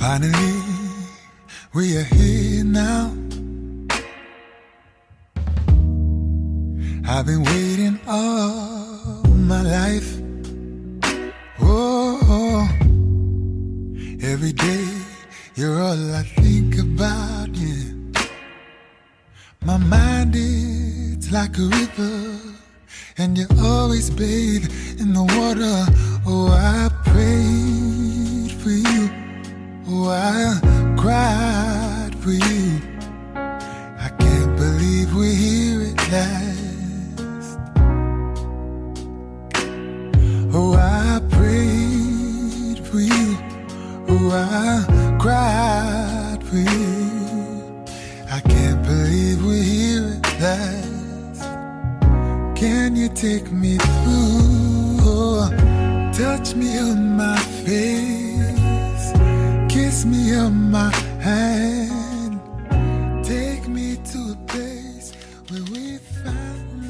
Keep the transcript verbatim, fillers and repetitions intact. Finally, we are here now. I've been waiting all my life. Oh, every day you're all I think about, yeah. My mind is like a river, and you always bathe in the water. Oh, I prayed for you. Oh, I cried for you. I can't believe we're here at last. Oh, I prayed for you. Oh, I cried for you. I can't believe we're here at last. Can you take me through? Oh, touch me on my face, kiss me on my hand, take me to a place where we find me.